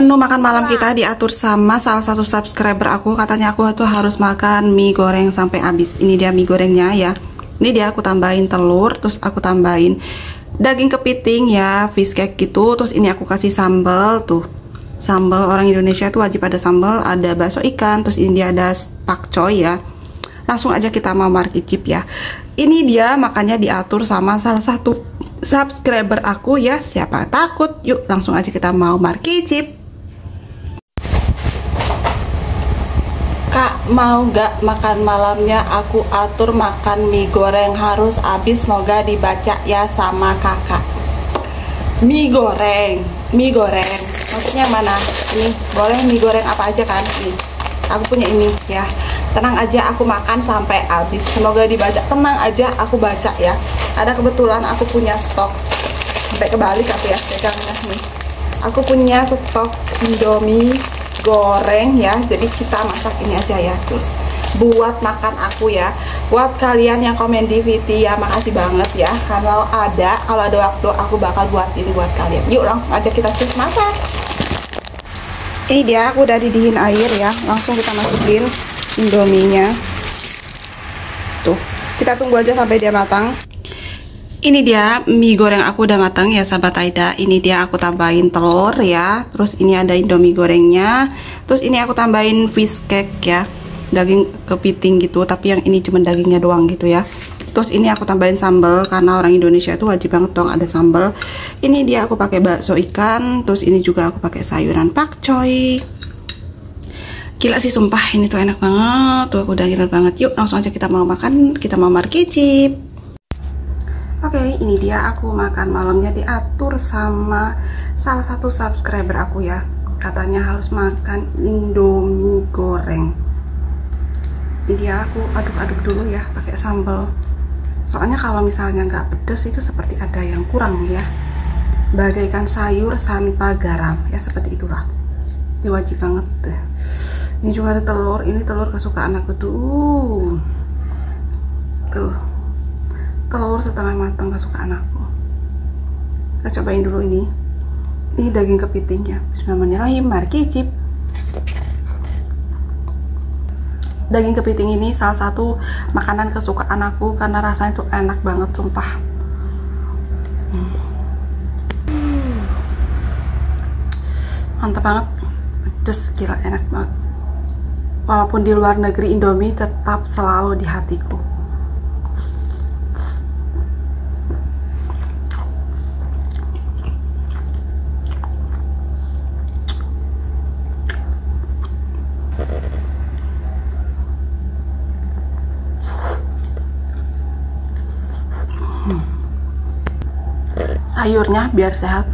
menu makan malam kita diatur sama salah satu subscriber aku. Katanya aku tuh harus makan mie goreng sampai habis. Ini dia mie gorengnya ya. Ini dia aku tambahin telur, terus aku tambahin daging kepiting ya, fish cake gitu. Terus ini aku kasih sambal tuh. Sambal orang Indonesia tuh wajib ada sambal, ada bakso ikan, terus ini dia ada pakcoy ya. Langsung aja kita mau markicip ya. Ini dia makanya diatur sama salah satu subscriber aku ya, siapa takut. Yuk langsung aja kita mau markicip. Kak, mau gak makan malamnya aku atur makan mie goreng harus habis, semoga dibaca ya sama kakak. Mie goreng maksudnya mana? Ini boleh mie goreng apa aja kan? Nih, aku punya ini ya. Tenang aja aku makan sampai habis, semoga dibaca. Tenang aja aku baca ya. Ada kebetulan aku punya stok sampai kebalik aku ya pegangnya nih. Aku punya stok Indomie goreng ya. Jadi kita masak ini aja ya. Terus buat makan aku ya. Buat kalian yang komen di VT ya, makasih banget ya. Kalau ada waktu aku bakal buatin buat kalian. Yuk langsung aja kita cek masak. Ini dia aku udah didihin air ya. Langsung kita masukin Indominya. Tuh, kita tunggu aja sampai dia matang. Ini dia mie goreng aku udah matang ya sahabat Aida. Ini dia aku tambahin telur ya. Terus ini ada Indomie gorengnya. Terus ini aku tambahin fish cake ya, daging kepiting gitu, tapi yang ini cuma dagingnya doang gitu ya. Terus ini aku tambahin sambal karena orang Indonesia itu wajib banget dong ada sambal. Ini dia aku pakai bakso ikan, terus ini juga aku pakai sayuran pakcoy. Gila sih sumpah, ini tuh enak banget. Tuh aku udah gila banget. Yuk langsung aja kita mau makan, kita mau markicip. Oke, ini dia aku makan malamnya diatur sama salah satu subscriber aku ya. Katanya harus makan Indomie goreng. Ini dia aku aduk-aduk dulu ya pakai sambal, soalnya kalau misalnya nggak pedes itu seperti ada yang kurang ya, bagaikan sayur tanpa garam ya, seperti itulah. Ini wajib banget deh. Ini juga ada telur, ini telur kesukaan aku tuh. Tuh, telur setengah matang kesukaan aku. Kita cobain dulu ini. Ini daging kepitingnya. Bismillahirrahmanirrahim, mari cicip. Daging kepiting ini salah satu makanan kesukaan aku karena rasanya tuh enak banget sumpah. Mantap banget, pedes gila, enak banget. Walaupun di luar negeri, Indomie tetap selalu di hatiku. Sayurnya biar sehat.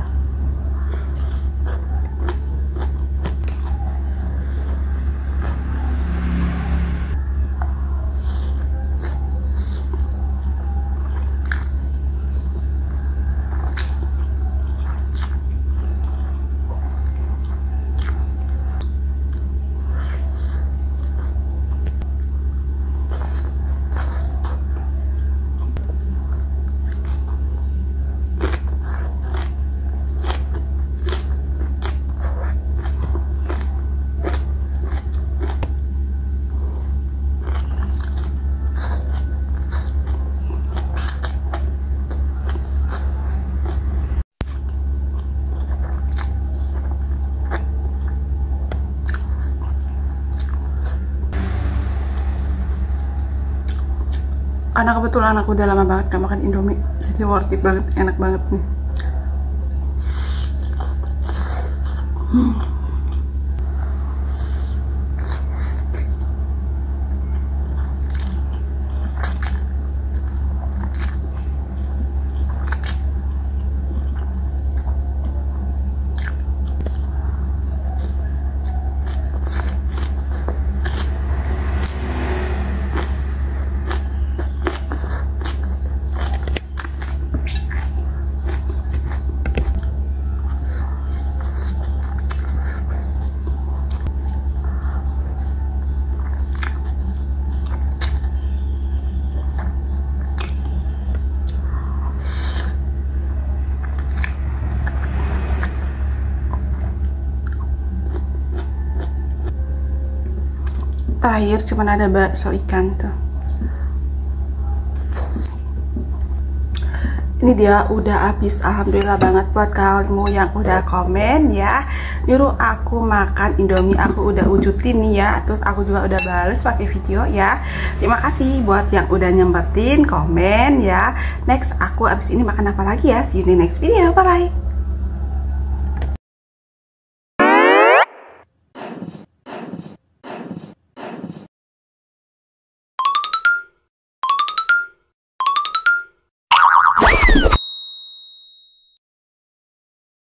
Karena kebetulan aku udah lama banget gak makan Indomie, jadi worth it banget, enak banget nih. terakhir cuman ada bakso ikan tuh. Ini dia udah habis, alhamdulillah banget buat kamu yang udah komen ya, nyuruh aku makan Indomie. Aku udah wujudin nih ya, terus aku juga udah bales pakai video ya. Terima kasih buat yang udah nyempetin komen ya. Next aku abis ini makan apa lagi ya, see you di next video, bye bye.